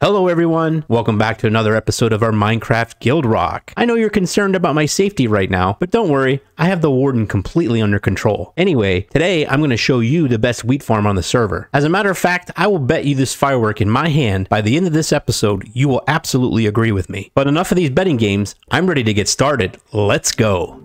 Hello everyone, welcome back to another episode of our Minecraft GuildRock. I know you're concerned about my safety right now, but don't worry, I have the warden completely under control. Anyway, today I'm going to show you the best wheat farm on the server. As a matter of fact, I will bet you this firework in my hand, by the end of this episode, you will absolutely agree with me. But enough of these betting games, I'm ready to get started. Let's go.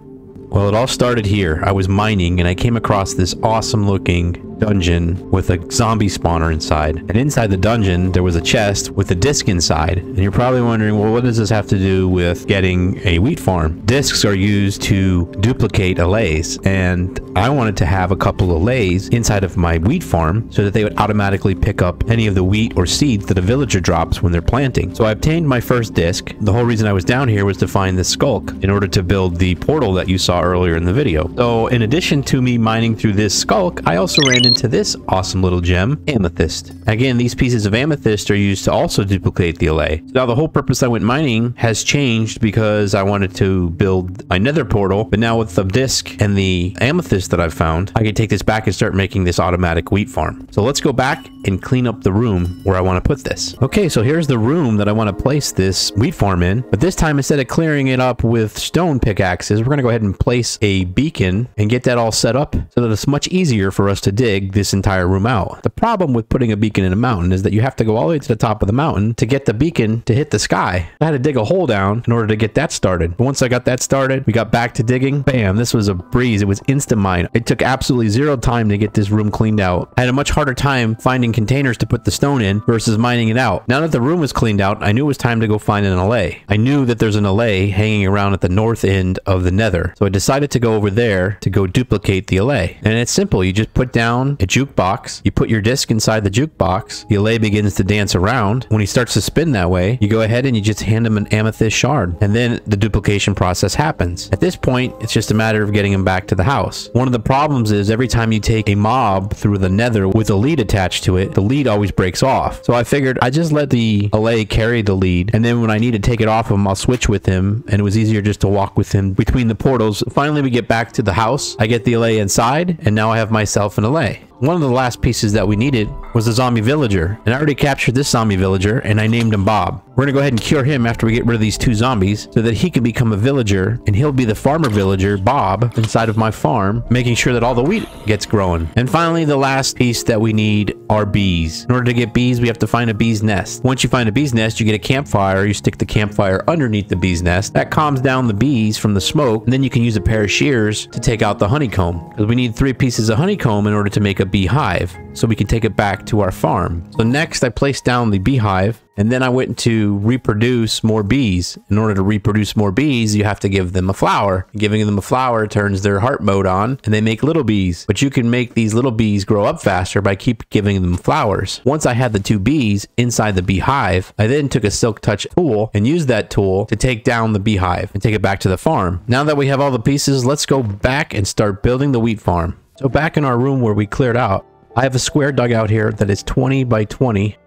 Well, it all started here. I was mining and I came across this awesome looking dungeon with a zombie spawner inside, and inside the dungeon there was a chest with a disc inside. And you're probably wondering, well, what does this have to do with getting a wheat farm? Discs are used to duplicate allays, and I wanted to have a couple allays inside of my wheat farm so that they would automatically pick up any of the wheat or seeds that a villager drops when they're planting. So I obtained my first disc. The whole reason I was down here was to find the skulk in order to build the portal that you saw earlier in the video. So in addition to me mining through this skulk, I also ran into this awesome little gem, amethyst. Again, these pieces of amethyst are used to also duplicate the allay. So now the whole purpose I went mining has changed because I wanted to build my nether portal, but now with the disc and the amethyst that I've found, I can take this back and start making this automatic wheat farm. So let's go back and clean up the room where I want to put this. Okay, so here's the room that I want to place this wheat farm in, but this time instead of clearing it up with stone pickaxes, we're going to go ahead and place a beacon and get that all set up so that it's much easier for us to dig this entire room out. The problem with putting a beacon in a mountain is that you have to go all the way to the top of the mountain to get the beacon to hit the sky. I had to dig a hole down in order to get that started. But once I got that started, we got back to digging. Bam, this was a breeze. It was instant mine. It took absolutely zero time to get this room cleaned out. I had a much harder time finding containers to put the stone in versus mining it out. Now that the room was cleaned out, I knew it was time to go find an allay. I knew that there's an allay hanging around at the north end of the nether. So I decided to go over there to go duplicate the allay. And it's simple. You just put down a jukebox, you put your disc inside the jukebox, the allay begins to dance around. When he starts to spin that way, you go ahead and you just hand him an amethyst shard, and then the duplication process happens. At this point, it's just a matter of getting him back to the house. One of the problems is every time you take a mob through the nether with a lead attached to it, the lead always breaks off. So I figured I just let the allay carry the lead, and then when I need to take it off him, I'll switch with him, and it was easier just to walk with him between the portals. Finally, we get back to the house. I get the allay inside, and now I have myself an allay. One of the last pieces that we needed was the zombie villager, and I already captured this zombie villager and I named him Bob. We're gonna go ahead and cure him after we get rid of these two zombies so that he can become a villager, and he'll be the farmer villager Bob inside of my farm, making sure that all the wheat gets growing. And finally, the last piece that we need are bees. In order to get bees, we have to find a bee's nest. Once you find a bee's nest, you get a campfire. You stick the campfire underneath the bee's nest. That calms down the bees from the smoke, and then you can use a pair of shears to take out the honeycomb, because we need 3 pieces of honeycomb in order to make a beehive so we can take it back to our farm. So next I placed down the beehive, and then I went to reproduce more bees. In order to reproduce more bees, you have to give them a flower. Giving them a flower turns their heart mode on, and they make little bees. But you can make these little bees grow up faster by keep giving them flowers. Once I had the 2 bees inside the beehive, I then took a silk touch tool and used that tool to take down the beehive and take it back to the farm. Now that we have all the pieces, let's go back and start building the wheat farm. So back in our room where we cleared out, I have a square dug out here that is 20 by 20.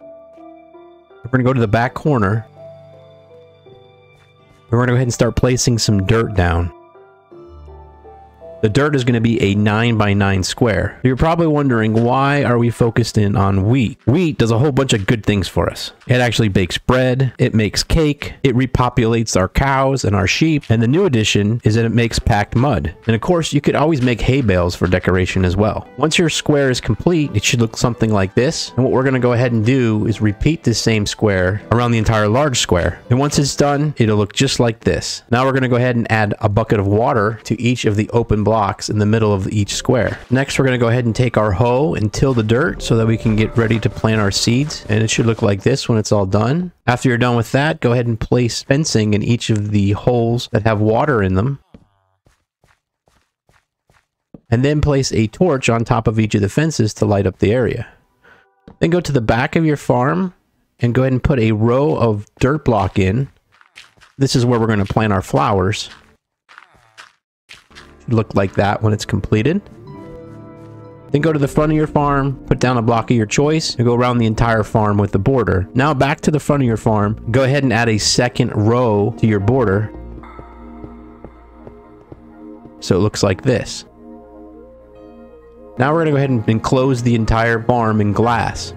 We're going to go to the back corner. We're going to go ahead and start placing some dirt down. The dirt is going to be a 9 by 9 square. You're probably wondering, why are we focused in on wheat? Wheat does a whole bunch of good things for us. It actually bakes bread, it makes cake, it repopulates our cows and our sheep, and the new addition is that it makes packed mud. And of course, you could always make hay bales for decoration as well. Once your square is complete, it should look something like this. And what we're going to go ahead and do is repeat this same square around the entire large square. And once it's done, it'll look just like this. Now we're going to go ahead and add a bucket of water to each of the open blocks in the middle of each square. Next, we're going to go ahead and take our hoe and till the dirt so that we can get ready to plant our seeds. And it should look like this when it's all done. After you're done with that, go ahead and place fencing in each of the holes that have water in them. And then place a torch on top of each of the fences to light up the area. Then go to the back of your farm and go ahead and put a row of dirt block in. This is where we're going to plant our flowers. Look like that when it's completed. Then go to the front of your farm, put down a block of your choice, and go around the entire farm with the border. Now back to the front of your farm, go ahead and add a second row to your border. So it looks like this. Now we're going to go ahead and enclose the entire farm in glass.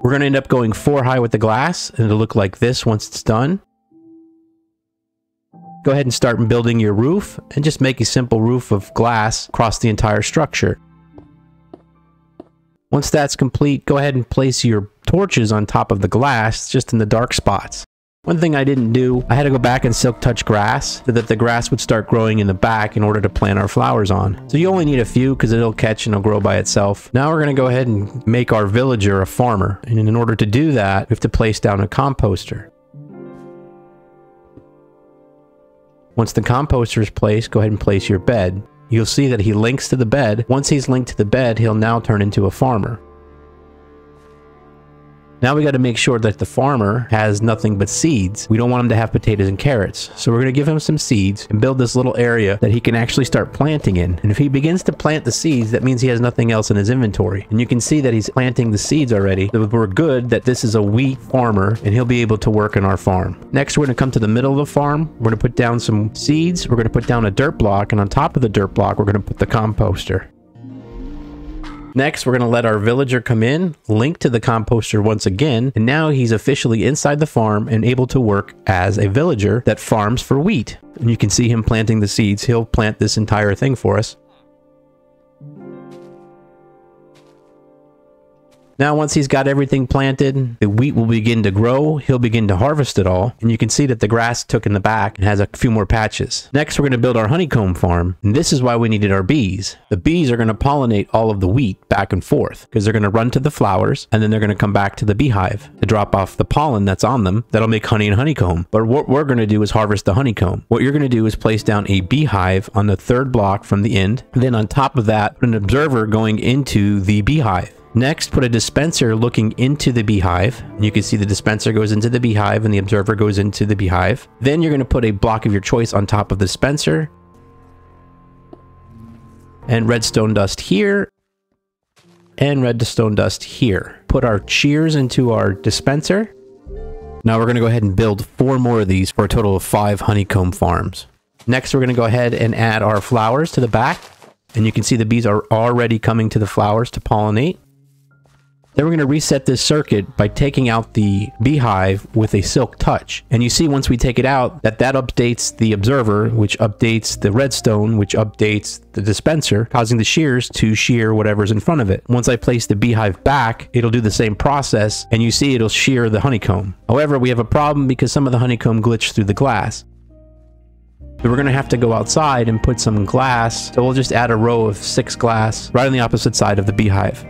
We're going to end up going 4 high with the glass, and it'll look like this once it's done. Go ahead and start building your roof, and just make a simple roof of glass across the entire structure. Once that's complete, go ahead and place your torches on top of the glass, just in the dark spots. One thing I didn't do, I had to go back and silk touch grass so that the grass would start growing in the back in order to plant our flowers on. So you only need a few because it'll catch and it'll grow by itself. Now we're going to go ahead and make our villager a farmer. And in order to do that, we have to place down a composter. Once the composter is placed, go ahead and place your bed. You'll see that he links to the bed. Once he's linked to the bed, he'll now turn into a farmer. Now we got to make sure that the farmer has nothing but seeds. We don't want him to have potatoes and carrots. So we're going to give him some seeds and build this little area that he can actually start planting in. And if he begins to plant the seeds, that means he has nothing else in his inventory. And you can see that he's planting the seeds already. So we're good that this is a wheat farmer and he'll be able to work in our farm. Next, we're going to come to the middle of the farm. We're going to put down some seeds. We're going to put down a dirt block. And on top of the dirt block, we're going to put the composter. Next, we're going to let our villager come in, link to the composter once again, and now he's officially inside the farm and able to work as a villager that farms for wheat. And you can see him planting the seeds. He'll plant this entire thing for us. Now, once he's got everything planted, the wheat will begin to grow. He'll begin to harvest it all. And you can see that the grass took in the back and has a few more patches. Next, we're going to build our honeycomb farm. And this is why we needed our bees. The bees are going to pollinate all of the wheat back and forth because they're going to run to the flowers and then they're going to come back to the beehive to drop off the pollen that's on them. That'll make honey and honeycomb. But what we're going to do is harvest the honeycomb. What you're going to do is place down a beehive on the third block from the end. And then on top of that, put an observer going into the beehive. Next, put a dispenser looking into the beehive. And you can see the dispenser goes into the beehive and the observer goes into the beehive. Then you're going to put a block of your choice on top of the dispenser. And redstone dust here. And redstone dust here. Put our shears into our dispenser. Now we're going to go ahead and build 4 more of these for a total of 5 honeycomb farms. Next, we're going to go ahead and add our flowers to the back. And you can see the bees are already coming to the flowers to pollinate. Then we're going to reset this circuit by taking out the beehive with a silk touch. And you see once we take it out that updates the observer, which updates the redstone, which updates the dispenser, causing the shears to shear whatever's in front of it. Once I place the beehive back, it'll do the same process and you see it'll shear the honeycomb. However, we have a problem because some of the honeycomb glitched through the glass. So we're going to have to go outside and put some glass. So we'll just add a row of 6 glass right on the opposite side of the beehive.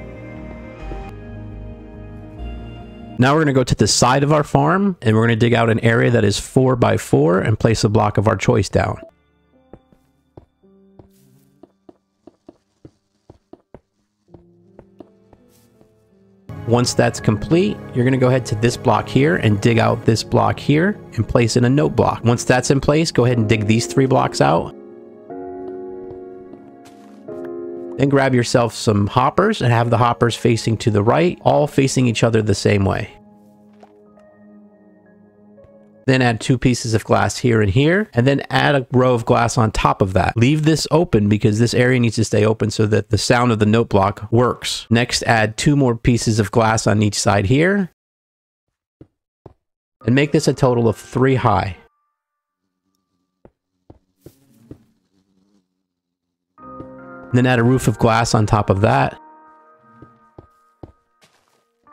Now we're going to go to the side of our farm and we're going to dig out an area that is 4 by 4 and place a block of our choice down. Once that's complete, you're going to go ahead to this block here and dig out this block here and place in a note block. Once that's in place, go ahead and dig these 3 blocks out. Then grab yourself some hoppers and have the hoppers facing to the right, all facing each other the same way. Then add 2 pieces of glass here and here, and then add a row of glass on top of that. Leave this open because this area needs to stay open so that the sound of the note block works. Next, add 2 more pieces of glass on each side here, and make this a total of 3 high. Then add a roof of glass on top of that.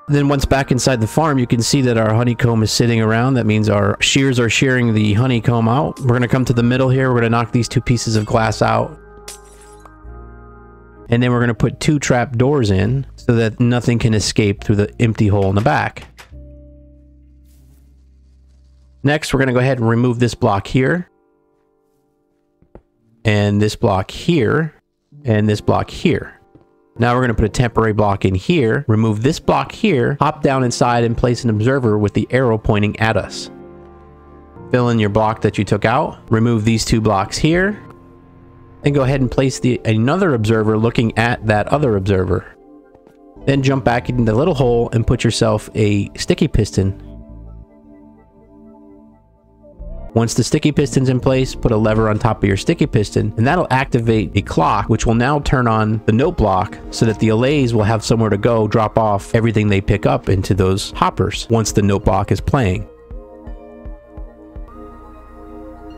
Then once back inside the farm, you can see that our honeycomb is sitting around. That means our shears are shearing the honeycomb out. We're going to come to the middle here. We're going to knock these 2 pieces of glass out. And then we're going to put 2 trap doors in so that nothing can escape through the empty hole in the back. Next, we're going to go ahead and remove this block here. And this block here. And this block here. Now we're going to put a temporary block in here, remove this block here, hop down inside and place an observer with the arrow pointing at us. Fill in your block that you took out, remove these 2 blocks here, and go ahead and place another observer looking at that other observer. Then jump back into the little hole and put yourself a sticky piston. Once the sticky piston's in place, put a lever on top of your sticky piston, and that'll activate a clock, which will now turn on the note block so that the allays will have somewhere to go drop off everything they pick up into those hoppers once the note block is playing.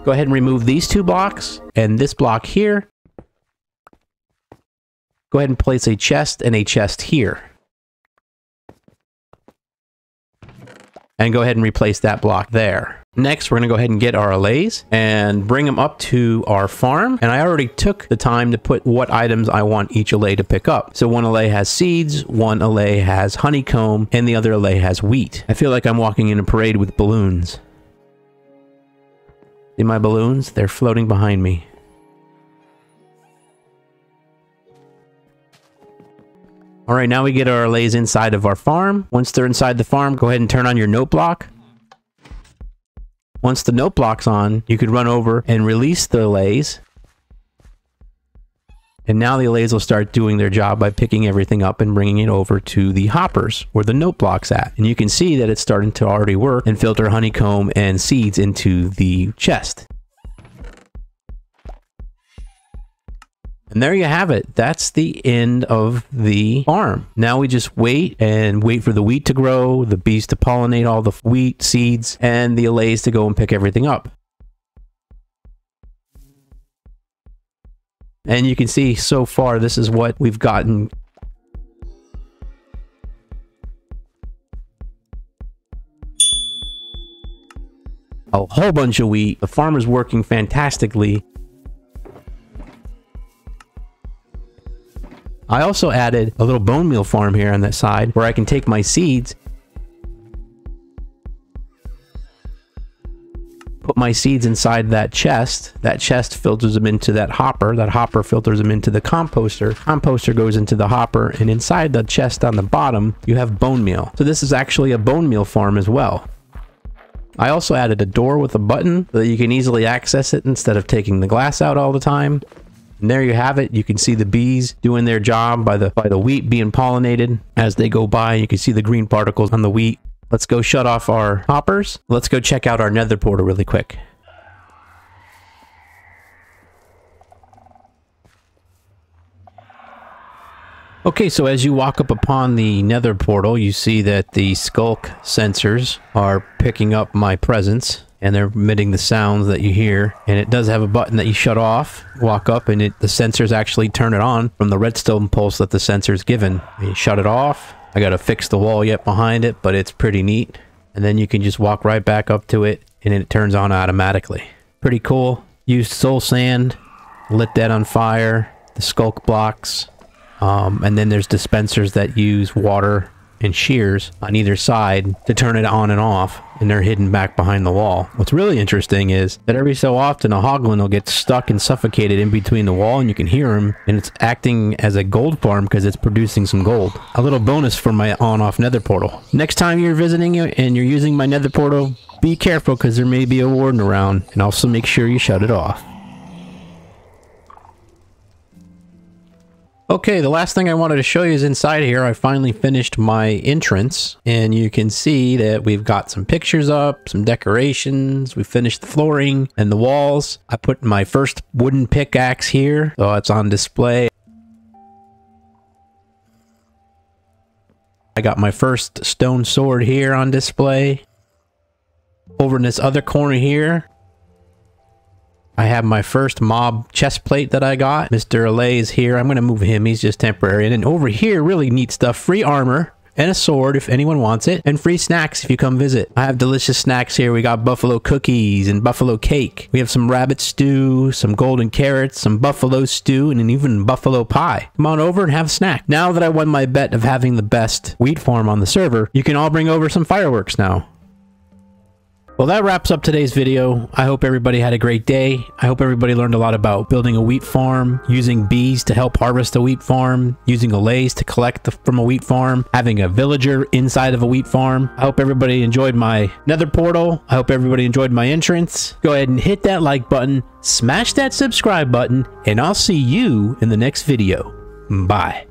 Go ahead and remove these two blocks and this block here. Go ahead and place a chest and a chest here. And go ahead and replace that block there. Next, we're going to go ahead and get our allays and bring them up to our farm. And I already took the time to put what items I want each allay to pick up. So one allay has seeds, one allay has honeycomb, and the other allay has wheat. I feel like I'm walking in a parade with balloons. See my balloons? They're floating behind me. All right, now we get our allays inside of our farm. Once they're inside the farm, go ahead and turn on your note block. Once the note block's on, you could run over and release the allays. And now the allays will start doing their job by picking everything up and bringing it over to the hoppers where the note block's at. And you can see that it's starting to already work and filter honeycomb and seeds into the chest. And there you have it. That's the end of the farm. Now we just wait and wait for the wheat to grow, the bees to pollinate all the wheat seeds, and the allays to go and pick everything up. And you can see so far, this is what we've gotten. A whole bunch of wheat. The farm is working fantastically. I also added a little bone meal farm here on that side where I can take my seeds, put my seeds inside that chest filters them into that hopper filters them into the composter, composter goes into the hopper, and inside the chest on the bottom, you have bone meal. So this is actually a bone meal farm as well. I also added a door with a button so that you can easily access it instead of taking the glass out all the time. And there you have it. You can see the bees doing their job by the wheat being pollinated. As they go by, you can see the green particles on the wheat. Let's go shut off our hoppers. Let's go check out our nether portal really quick. Okay, so as you walk up upon the nether portal, you see that the skulk sensors are picking up my presence. And they're emitting the sounds that you hear. And it does have a button that you shut off, walk up, and the sensors actually turn it on from the redstone pulse that the sensor's given. You shut it off. I gotta fix the wall yet behind it, but it's pretty neat. And then you can just walk right back up to it, and it turns on automatically. Pretty cool. Used soul sand, lit that on fire, the skulk blocks, and then there's dispensers that use water and shears on either side to turn it on and off, and they're hidden back behind the wall. What's really interesting is that every so often a hoglin will get stuck and suffocated in between the wall, and you can hear him, and it's acting as a gold farm because it's producing some gold. A little bonus for my on-off nether portal. Next time you're visiting and you're using my nether portal, be careful because there may be a warden around, and also make sure you shut it off. Okay, the last thing I wanted to show you is inside here. I finally finished my entrance, and you can see that we've got some pictures up, some decorations. We finished the flooring and the walls. I put my first wooden pickaxe here, so it's on display. I got my first stone sword here on display. Over in this other corner here, I have my first mob chest plate that I got. Mr. Allay is here. I'm going to move him. He's just temporary. And then over here, really neat stuff. Free armor and a sword if anyone wants it. And free snacks if you come visit. I have delicious snacks here. We got buffalo cookies and buffalo cake. We have some rabbit stew, some golden carrots, some buffalo stew, and even buffalo pie. Come on over and have a snack. Now that I won my bet of having the best wheat farm on the server, you can all bring over some fireworks now. Well, that wraps up today's video. I hope everybody had a great day. I hope everybody learned a lot about building a wheat farm, using bees to help harvest a wheat farm, using allays to collect from a wheat farm, having a villager inside of a wheat farm. I hope everybody enjoyed my nether portal. I hope everybody enjoyed my entrance. Go ahead and hit that like button, smash that subscribe button, and I'll see you in the next video. Bye.